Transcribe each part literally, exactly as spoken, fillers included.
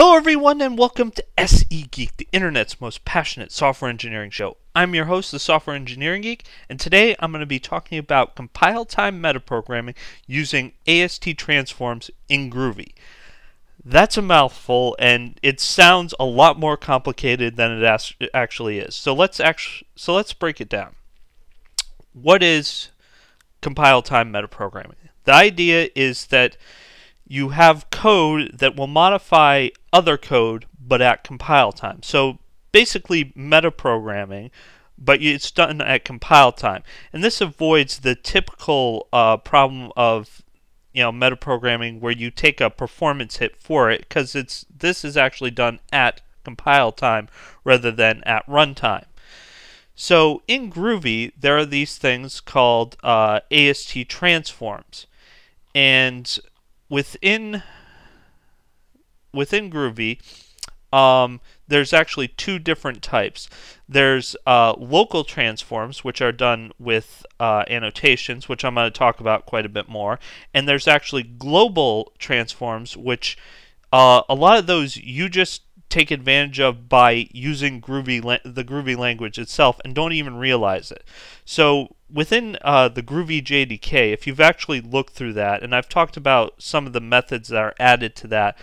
Hello everyone and welcome to S E Geek, the internet's most passionate software engineering show. I'm your host, the Software Engineering Geek, and today I'm going to be talking about compile time metaprogramming using A S T transforms in Groovy. That's a mouthful and it sounds a lot more complicated than it actually is. So let's actu- so let's break it down. What is compile time metaprogramming? The idea is that you have code that will modify other code, but at compile time. So basically metaprogramming, but it's done at compile time. And this avoids the typical uh, problem of you know metaprogramming where you take a performance hit for it, because it's this is actually done at compile time rather than at runtime. So in Groovy, there are these things called uh, A S T transforms, and Within within Groovy, um, there's actually two different types. There's uh, local transforms, which are done with uh, annotations, which I'm going to talk about quite a bit more. And there's actually global transforms, which uh, a lot of those you just take advantage of by using Groovy la the Groovy language itself and don't even realize it. So within uh, the Groovy J D K, if you've actually looked through that, and I've talked about some of the methods that are added to that,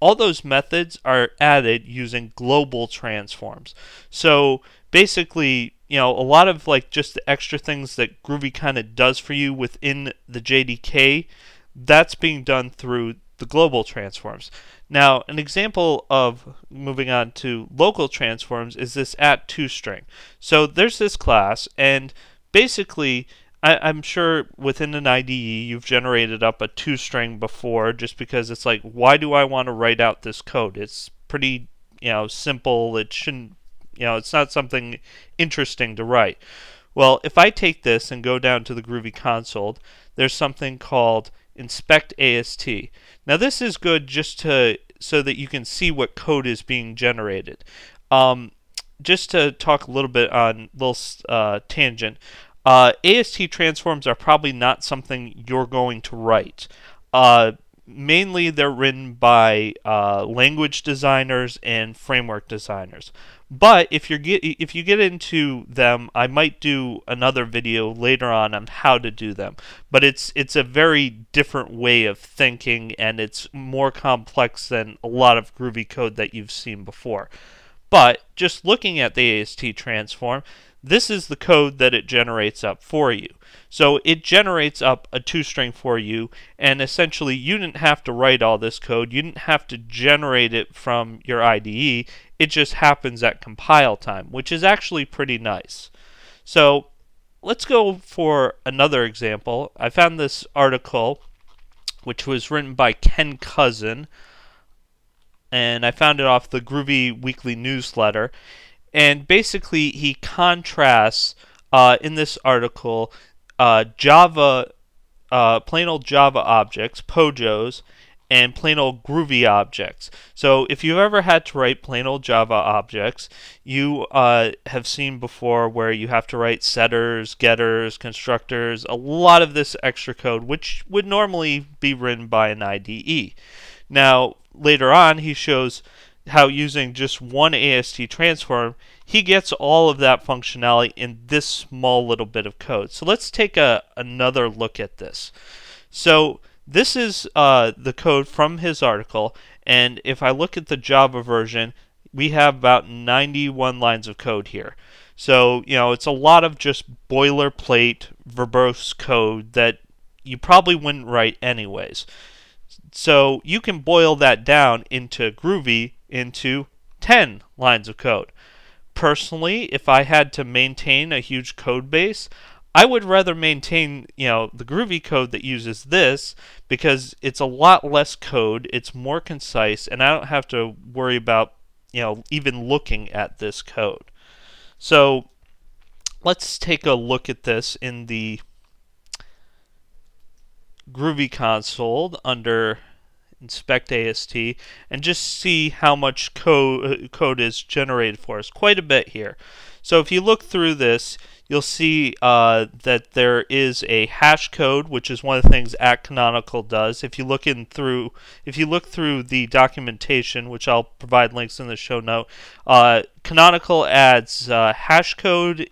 all those methods are added using global transforms. So basically, you know, a lot of like just the extra things that Groovy kind of does for you within the J D K, that's being done through the global transforms. Now, an example of moving on to local transforms is this at two string. So there's this class, and basically, I, I'm sure within an I D E you've generated up a two string before, just because it's like, why do I want to write out this code? It's pretty, you know, simple. It shouldn't, you know, it's not something interesting to write. Well, if I take this and go down to the Groovy console, there's something called inspect A S T. Now this is good just to so that you can see what code is being generated. Um, just to talk a little bit on little uh, tangent, uh, A S T transforms are probably not something you're going to write. Uh, mainly they're written by uh, language designers and framework designers. But if you get if you get into them, I might do another video later on on how to do them. But it's it's a very different way of thinking, and it's more complex than a lot of Groovy code that you've seen before. But just looking at the A S T transform, this is the code that it generates up for you. So it generates up a two-string for you, and essentially you didn't have to write all this code. You didn't have to generate it from your I D E. It just happens at compile time, which is actually pretty nice. So let's go for another example. I found this article, which was written by Ken Cousin, and I found it off the Groovy Weekly Newsletter. And basically, he contrasts uh, in this article uh, Java, uh, plain old Java objects, P O J Os, and plain old Groovy objects. So if you've ever had to write plain old Java objects, you uh, have seen before where you have to write setters, getters, constructors, a lot of this extra code, which would normally be written by an I D E. Now, later on, he shows how using just one A S T transform, he gets all of that functionality in this small little bit of code. So let's take a, another look at this. So this is uh, the code from his article, and if I look at the Java version, we have about ninety-one lines of code here. So, you know, it's a lot of just boilerplate, verbose code that you probably wouldn't write anyways. So you can boil that down into Groovy into ten lines of code. Personally, if I had to maintain a huge code base, I would rather maintain, you know, the Groovy code that uses this, because it's a lot less code, it's more concise, and I don't have to worry about, you know, even looking at this code. So let's take a look at this in the Groovy console under inspect A S T and just see how much code code is generated for us. Quite a bit here. So if you look through this, you'll see uh, that there is a hash code, which is one of the things at Canonical does. If you look in through, if you look through the documentation, which I'll provide links in the show note, uh, Canonical adds uh, hash code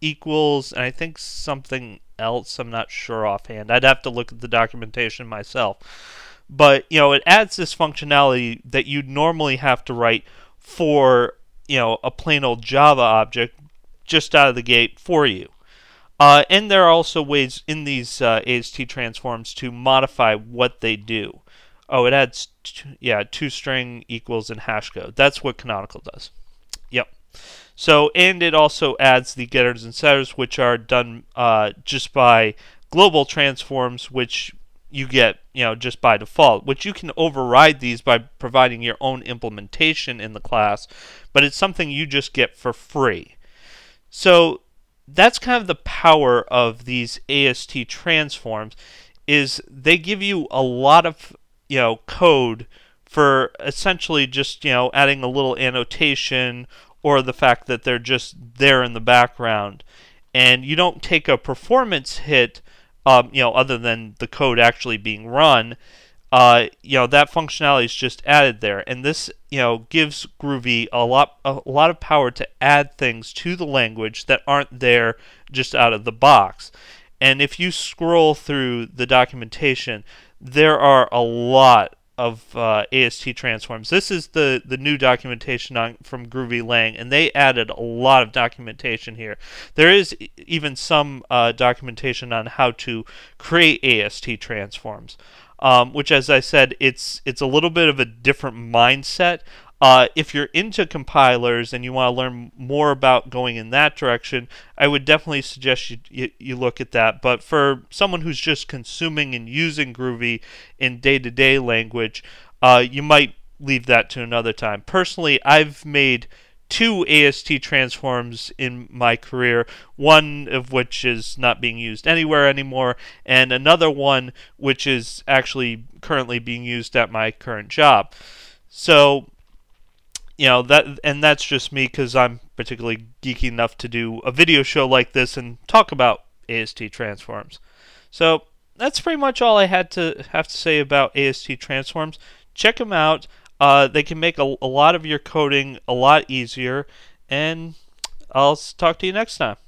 equals, and I think something else. I'm not sure offhand. I'd have to look at the documentation myself. But you know, it adds this functionality that you'd normally have to write for you know a plain old Java object just out of the gate for you. Uh, and there are also ways in these uh, A S T transforms to modify what they do. Oh, it adds two, yeah two string equals in hash code. That's what Canonical does. Yep. So and it also adds the getters and setters, which are done uh, just by global transforms, which you get, you know, just by default, which you can override these by providing your own implementation in the class, but it's something you just get for free. So that's kind of the power of these A S T transforms, is they give you a lot of, you know, code for essentially just, you know, adding a little annotation or the fact that they're just there in the background. And you don't take a performance hit Um, you know, other than the code actually being run, uh, you know, that functionality is just added there, and this, you know, gives Groovy a lot, a lot of power to add things to the language that aren't there just out of the box. And if you scroll through the documentation, there are a lot of uh, A S T transforms. This is the the new documentation on, from Groovy Lang, and they added a lot of documentation here. There is even some uh, documentation on how to create A S T transforms, um, which, as I said, it's it's a little bit of a different mindset. Uh, if you're into compilers and you want to learn more about going in that direction, I would definitely suggest you, you, you look at that. But for someone who's just consuming and using Groovy in day-to-day language, uh, you might leave that to another time. Personally, I've made two A S T transforms in my career, one of which is not being used anywhere anymore, and another one which is actually currently being used at my current job. So you know, that, and that's just me because I'm particularly geeky enough to do a video show like this and talk about A S T transforms. So that's pretty much all I had to have to say about A S T transforms. Check them out. Uh, they can make a, a lot of your coding a lot easier. And I'll talk to you next time.